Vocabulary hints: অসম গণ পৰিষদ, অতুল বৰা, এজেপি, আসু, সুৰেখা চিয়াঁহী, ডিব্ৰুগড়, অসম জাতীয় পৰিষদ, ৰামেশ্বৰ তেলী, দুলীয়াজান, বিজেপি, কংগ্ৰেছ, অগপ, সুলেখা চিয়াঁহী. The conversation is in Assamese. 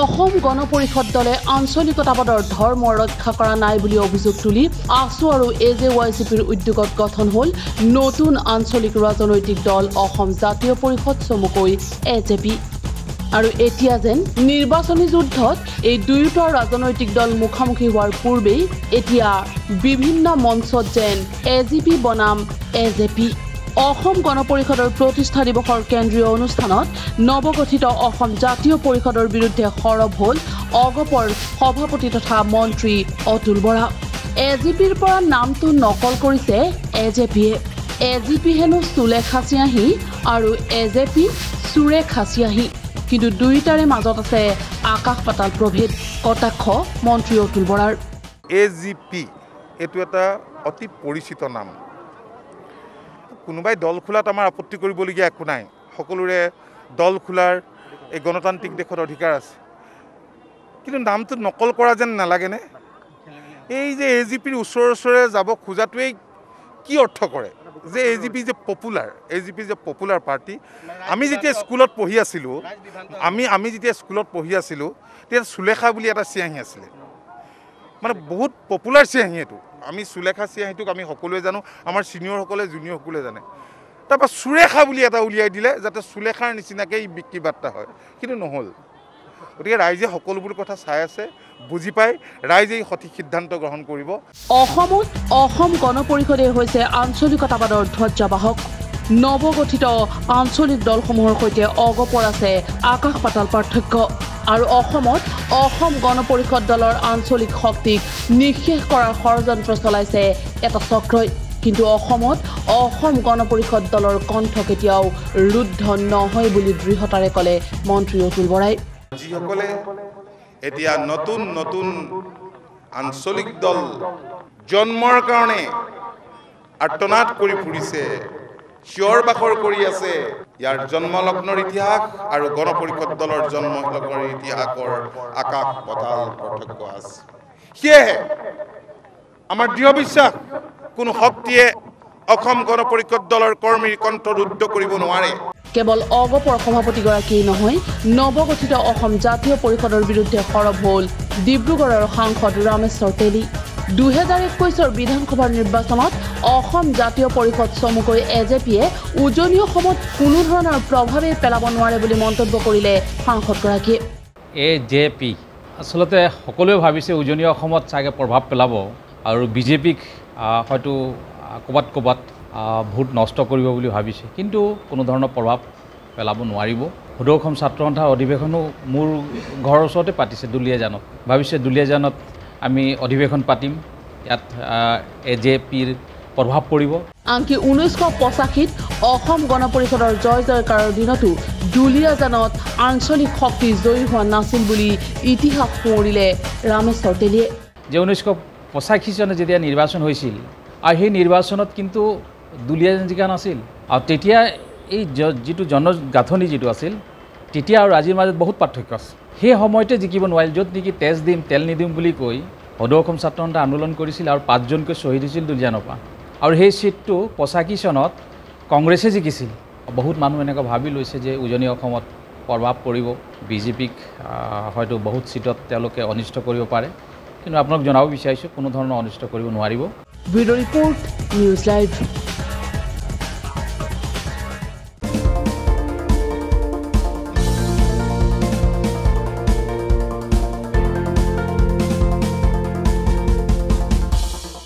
অসম গণ পৰিষদ দলে আঞ্চলিকতাবাদৰ ধৰ্ম ৰক্ষা কৰা নাই বুলি অভিযোগ তুলি আসু আৰু এজেৱাইচিপিৰ উদ্যোগত গঠন হ'ল নতুন আঞ্চলিক ৰাজনৈতিক দল অসম জাতীয় পৰিষদ চমুকৈ এজেপি। আৰু এতিয়া যেন নিৰ্বাচনী যুদ্ধত এই দুয়োটা ৰাজনৈতিক দল মুখামুখি হোৱাৰ পূৰ্বেই এতিয়া বিভিন্ন মঞ্চত যেন এজেপি বনাম এজেপি। অসম গণ পৰিষদৰ প্ৰতিষ্ঠা দিৱসৰ কেন্দ্ৰীয় অনুষ্ঠানত নৱগঠিত অসম জাতীয় পৰিষদৰ বিৰুদ্ধে সৰব হ'ল অগপৰ সভাপতি তথা মন্ত্ৰী অতুল বৰা। এজেপিৰ পৰা নামটো নকল কৰিছে এজেপিয়ে। এজেপি হেনো সুলেখা চিয়াহী আৰু এজেপি সুৰেখা চিয়াহী, কিন্তু দুয়োটাৰে মাজত আছে আকাশ পাতাল প্ৰভেদ। কটাক্ষ মন্ত্ৰী অতুল বৰাৰ। এজেপি এইটো এটা অতি পৰিচিত নাম। কোনোবাই দল খোলাত আমাৰ আপত্তি কৰিবলগীয়া একো নাই, সকলোৰে দল খোলাৰ এই গণতান্ত্ৰিক দেশত অধিকাৰ আছে, কিন্তু নামটো নকল কৰা যেন নালাগেনে? এই যে এজেপিৰ ওচৰে যাব খোজাটোৱেই কি অৰ্থ কৰে? যে এজেপি যে পপুলাৰ, এজেপি যে পপুলাৰ পাৰ্টি। আমি যেতিয়া স্কুলত পঢ়ি আছিলোঁ, আমি যেতিয়া স্কুলত পঢ়ি আছিলোঁ তেতিয়া সুলেখা বুলি এটা চিয়াহী আছিলে, মানে বহুত পপুলাৰ চিয়াহী। এইটো আমি সুলেখা চিয়াহীটোক আমি সকলোৱে জানো, আমাৰ ছিনিয়ৰসকলে জুনিয়ৰসকলে জানে। তাৰপৰা সুৰেখা বুলি এটা উলিয়াই দিলে যাতে সুলেখাৰ নিচিনাকৈ বিক্ৰী বাৰ্তা হয়, কিন্তু নহ'ল। গতিকে ৰাইজে সকলোবোৰ কথা চাই আছে, বুজি পায়, ৰাইজে সঠিক সিদ্ধান্ত গ্ৰহণ কৰিব। অসমত অসম গণ পৰিষদে হৈছে আঞ্চলিকতাবাদৰ ধ্বজাবাহক। নৱগঠিত আঞ্চলিক দলসমূহৰ সৈতে অগপৰ আছে আকাশ পাতাল পাৰ্থক্য। আৰু অসমত অসম গণ পৰিষদ দলৰ আঞ্চলিক শক্তিক নিঃশেষ কৰাৰ ষড়যন্ত্ৰ চলাইছে এটা চক্ৰই, কিন্তু অসমত অসম গণ পৰিষদ দলৰ কণ্ঠ কেতিয়াও ৰুদ্ধ নহয় বুলি দৃঢ়তাৰে ক'লে মন্ত্ৰী অতুল বৰাই। যিসকলে এতিয়া নতুন নতুন আঞ্চলিক দল জন্মৰ কাৰণে আৰ্তনাদ কৰি ফুৰিছে, চিঞৰ বাখৰ কৰি আছে, ইয়াৰ জন্মলগ্নৰ ইতিহাস আৰু গণ পৰিষদ দলৰ জন্মলগ্নৰ ইতিহাসৰ আকাশ পাতাল পাৰ্থক্য আছে। সেয়েহে আমাৰ দৃঢ় বিশ্বাস, কোনো শক্তিয়ে অসম গণ পৰিষদ দলৰ কৰ্মীৰ কণ্ঠ ৰুদ্ধ কৰিব নোৱাৰে। কেৱল অগপৰ সভাপতিগৰাকীয়ে নহয়, নৱগঠিত অসম জাতীয় পৰিষদৰ বিৰুদ্ধে সৰব হ'ল ডিব্ৰুগড়ৰ সাংসদ ৰামেশ্বৰ তেলী। 2021 বিধানসভাৰ নিৰ্বাচনত অসম জাতীয় পৰিষদ চমুকৈ এজেপিয়ে উজনি অসমত কোনো ধৰণৰ প্ৰভাৱেই পেলাব নোৱাৰে বুলি মন্তব্য কৰিলে সাংসদগৰাকীয়ে। এজেপি আচলতে সকলোৱে ভাবিছে উজনি অসমত চাগে প্ৰভাৱ পেলাব আৰু বিজেপিক হয়তো ক'ৰবাত ক'ৰবাত ভোট নষ্ট কৰিব বুলি ভাবিছে, কিন্তু কোনো ধৰণৰ প্ৰভাৱ পেলাব নোৱাৰিব। সদৌ অসম ছাত্ৰ সন্থাৰ অধিৱেশনো মোৰ ঘৰৰ ওচৰতে পাতিছে দুলীয়াজানত, ভাবিছে দুলীয়াজানত আমি অধিৱেশন পাতিম, ইয়াত এজেপিৰ প্ৰভাৱ পৰিব। আনকি 1985 অসম গণ পৰিষদৰ জয় জয়কাৰৰ দিনতো দুলীয়াজানত আঞ্চলিক শক্তি জয়ী হোৱা নাছিল বুলি ইতিহাস সোঁৱৰিলে ৰামেশ্বৰ তেলীয়ে। যে 1985 চনত যেতিয়া নিৰ্বাচন হৈছিল আৰু সেই নিৰ্বাচনত কিন্তু দুলীয়াজান জিকা নাছিল, আৰু তেতিয়া এই যিটো জনগাঁথনি যিটো আছিল তেতিয়া আৰু আজিৰ মাজত বহুত পাৰ্থক্য আছে। সেই সময়তে জিকিব নোৱাৰিল, য'ত নেকি তেজ দিম তেল নিদিম বুলি কৈ সদৌ অসম ছাত্ৰ সন্থা আন্দোলন কৰিছিল আৰু 5জনকৈ শ্বহীদ হৈছিল দুলীয়ানৰ পৰা, আৰু সেই ছিটটো 85 চনত কংগ্ৰেছে জিকিছিল। বহুত মানুহ এনেকুৱা ভাবি লৈছে যে উজনি অসমত প্ৰভাৱ পৰিব, বিজেপিক হয়তো বহুত ছিটত তেওঁলোকে অনিষ্ট কৰিব পাৰে, কিন্তু আপোনাক জনাব বিচাৰিছোঁ কোনো ধৰণৰ অনিষ্ট কৰিব নোৱাৰিব।